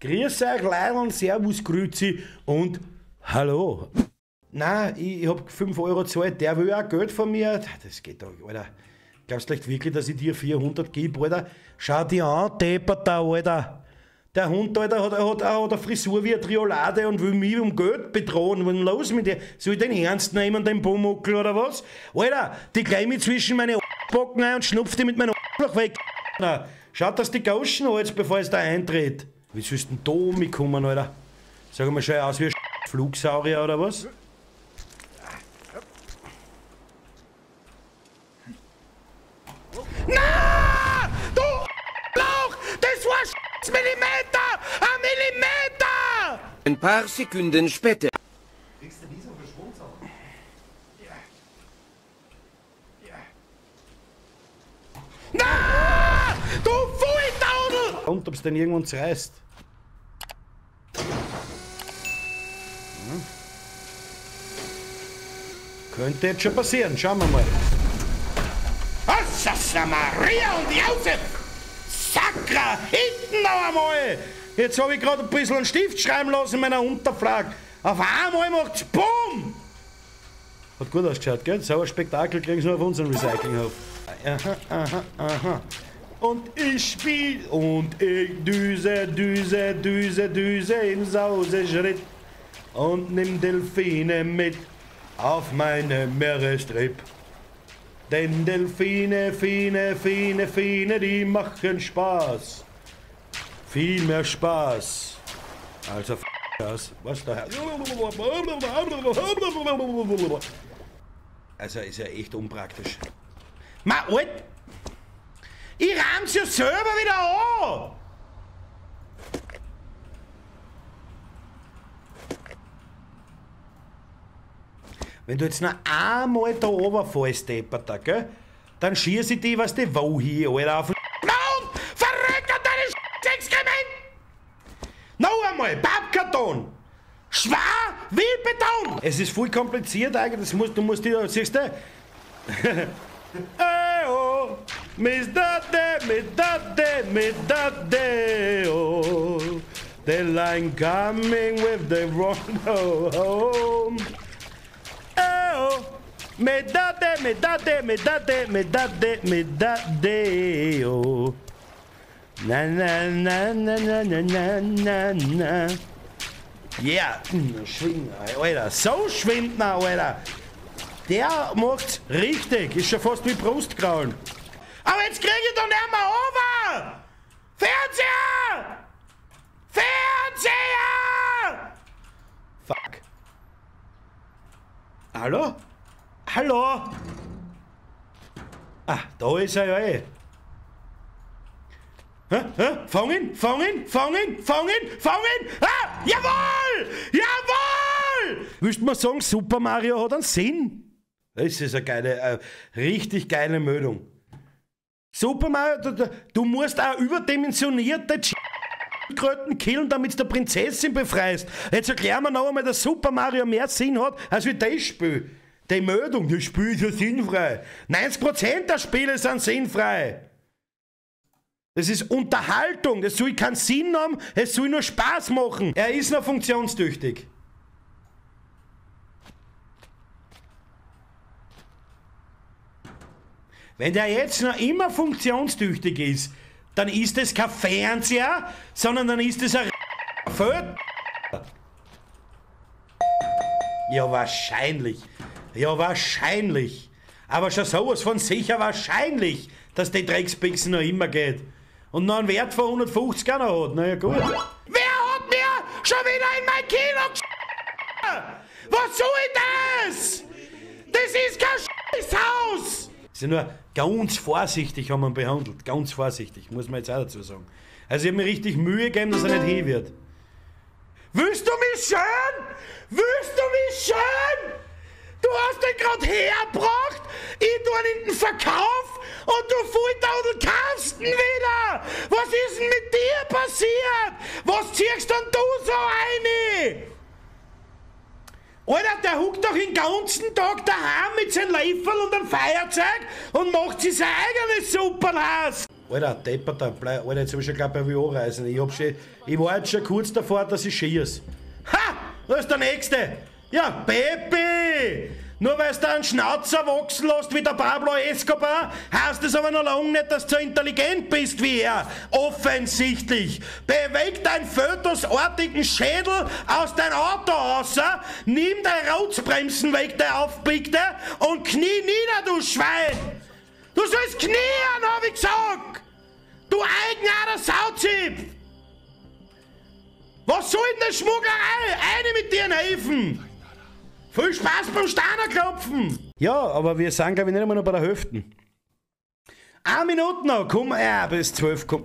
Grüß euch, Leute, servus, grüezi und hallo. Nein, ich hab 5 Euro gezahlt, der will auch Geld von mir. Das geht doch, Alter. Glaubst du vielleicht wirklich, dass ich dir 400 gebe, Alter? Schau dir an, Deppert da, Alter. Der Hund, Alter, hat eine Frisur wie eine Triolade und will mich um Geld bedrohen. Was ist denn los mit dir? Soll ich den ernst nehmen, den Pumuckl oder was? Alter, die gleich mich zwischen meine Backen ein und schnupft die mit meinem Arschloch weg. Schaut, dass die Gauschen holst, bevor es da eintritt. Wie sollst denn da mitkommen, Alter? Sag mal, schau ich aus wie ein Flugsaurier oder was? Na! Du Lauch! Das war Millimeter! Ein Millimeter! Ein paar Sekunden später. Kriegst du diesen Verschwunden? Ja. Ja. Na! Du Fuhltaudel! Und ob's denn irgendwann zerreißt? Hm. Könnte jetzt schon passieren, schauen wir mal. Sasa Maria und Josef! Sakra! Hinten noch einmal! Jetzt habe ich gerade ein bisschen einen Stift schreiben lassen in meiner Unterfrage. Auf einmal macht's BUM! Hat gut ausgeschaut, gell? So ein Spektakel kriegen sie nur auf unseren Recyclinghof. Aha, aha, aha. Und ich spiel und ich düse, düse, düse, düse im Sauseschritt. Und nimm Delfine mit auf meine Meerestrip. Denn Delfine, Fine, Fine, Fine, die machen Spaß. Viel mehr Spaß. Also f*** das. Was da? Also ist ja echt unpraktisch. Ma, Alter! Ich rahm's ja selber wieder an! Wenn du jetzt noch einmal da runterfallst, Deppert, gell? Dann schieße ich dich, was die wo hier, Alter, auf den Maul! Verrecker deine Sch***Exkrement! Noch einmal, Pappkarton! Schwer wie Beton! Es ist voll kompliziert eigentlich, du musst dich da, siehst du? Ey-oh, mis date, oh. The line coming with the rondo home. Me date, oh. Na, na, na, na, na, na, na, na. Yeah, schwingen, Alter. So schwimmt man, Alter. Der macht's richtig. Ist schon fast wie Brustkraulen. Aber jetzt krieg ich doch nicht mehr over! Fernseher! Fernseher! Fuck. Hallo? Hallo! Ah, da ist er ja eh. Fangen! Ah, jawohl! Jawohl! Willst du mal sagen, Super Mario hat einen Sinn? Das ist eine geile, eine richtig geile Meldung. Super Mario, du musst auch überdimensionierte Kröten killen, damit du der Prinzessin befreist. Jetzt erklären wir noch einmal, dass Super Mario mehr Sinn hat, als wie das Spiel. Die Meldung, das Spiel ist ja sinnfrei. 90% der Spiele sind sinnfrei. Das ist Unterhaltung, das soll keinen Sinn haben, es soll nur Spaß machen. Er ist noch funktionstüchtig. Wenn der jetzt noch immer funktionstüchtig ist, dann ist es kein Fernseher, sondern dann ist es ein Feld. Ja, wahrscheinlich. Ja, wahrscheinlich. Aber schon sowas von sicher wahrscheinlich, dass die Dreckspixen noch immer geht. Und noch einen Wert von 150er noch hat. Naja, gut. Wer hat mir schon wieder in mein Kino gesch***? Was soll das? Das ist kein Scheißhaus! Sie sind nur ganz vorsichtig haben wir ihn behandelt. Ganz vorsichtig, muss man jetzt auch dazu sagen. Also ich habe mir richtig Mühe gegeben, dass er nicht hin wird. Willst du mich schön? Willst du mich schön? Du hast den gerade hergebracht, ich tu ihn in den Verkauf und du Fulltaudel kaufst ihn wieder! Was ist denn mit dir passiert? Was ziehst denn du so rein? Alter, der huckt doch den ganzen Tag daheim mit seinem Leiferl und einem Feuerzeug und macht sich sein eigenes Suppenhaus! Alter, depperter, bleib, Alter, jetzt hab ich schon gleich bei WO reisen. Ich war jetzt schon kurz davor, dass ich schieße. Ha! Da ist der Nächste! Ja, Baby! Nur weil du einen Schnauzer wachsen lässt wie der Pablo Escobar, heißt es aber noch lange nicht, dass du so intelligent bist wie er. Offensichtlich. Beweg deinen fötusartigen Schädel aus dein Auto raus, nimm deine Rotzbremsen weg, der aufbiegte, und knie nieder, du Schwein! Du sollst knien, hab ich gesagt! Du eigenartiger Sauzip! Was soll denn das Schmugglerei? Eine mit dir helfen! Viel Spaß beim Steinerklopfen! Ja, aber wir sind, glaube ich, nicht einmal noch bei der Hälfte. 1 Minute noch, komm, bis 12, komm.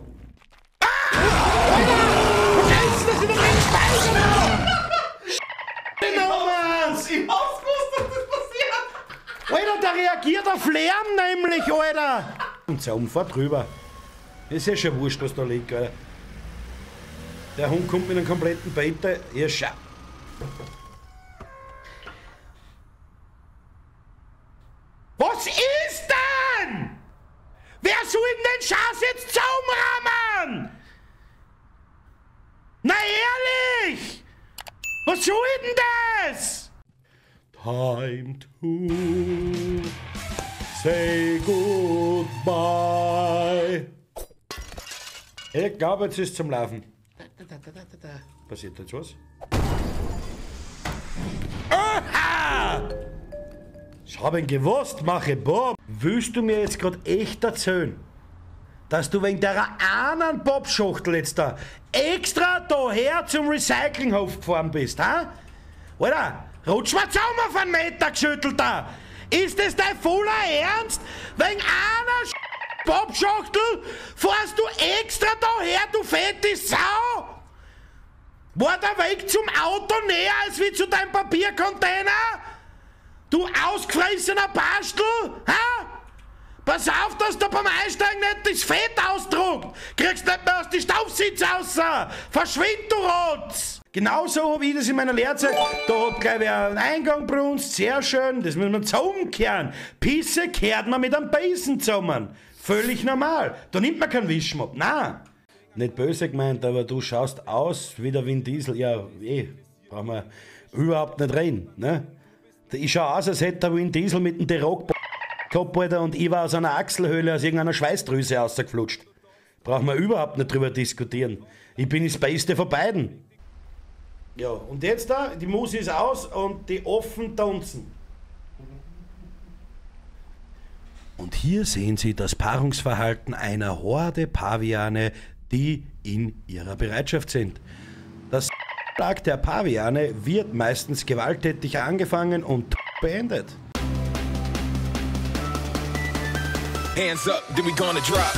Ah! Alter! Vergesst, dass ich noch nicht Speisen habe! Scheiße! Ich hab's gewusst, dass das passiert! Alter, der reagiert auf Lärm nämlich, Alter! Und so fahr drüber. Ist ja schon wurscht, was da liegt, Alter. Der Hund kommt mit einem kompletten Beta. Ja, schau. Was ist denn? Wer soll denn den Scheiß jetzt zusammenrammen? Na ehrlich! Was soll denn das? Time to say goodbye. Ich glaube, jetzt ist zum Laufen. Passiert jetzt was? Oha! Ich hab ihn gewusst, mache Bob! Willst du mir jetzt gerade echt erzählen, dass du wegen der einen Bob-Schachtel jetzt da extra daher zum Recyclinghof gefahren bist, ha? Alter, rutsch mal zusammen auf einen Meter geschüttelt da! Ist das dein voller Ernst? Wegen einer Bob-Schachtel fährst du extra daher, du fette Sau! War der Weg zum Auto näher als wie zu deinem Papiercontainer? Du ausgefressener Bastel? Ha? Pass auf, dass du beim Einsteigen nicht das Fett ausdruckt! Kriegst nicht mehr aus die Staufsitze raus! Verschwind, du Rotz! Genauso habe ich das in meiner Lehrzeit. Da hat gleich wer einen Eingang brunst. Sehr schön, das müssen wir zusammenkehren. Pisse kehrt man mit einem Besen zusammen. Völlig normal. Da nimmt man keinen Wischmopp. Nein. Nicht böse gemeint, aber du schaust aus wie der Vin Diesel. Ja, brauchen wir überhaupt nicht reden. Ne? Ich schaue aus, als hätte der Vin Diesel mit dem Derock gehabt, Alter, und ich war aus einer Achselhöhle, aus irgendeiner Schweißdrüse rausgeflutscht. Brauchen wir überhaupt nicht drüber diskutieren. Ich bin das Beste von beiden. Ja, und jetzt da, die Musik ist aus und die offen tanzen. Und hier sehen Sie das Paarungsverhalten einer Horde Paviane, die in ihrer Bereitschaft sind. Das Tag der Paviane wird meistens gewalttätig angefangen und beendet. Hands up, then we gonna drop.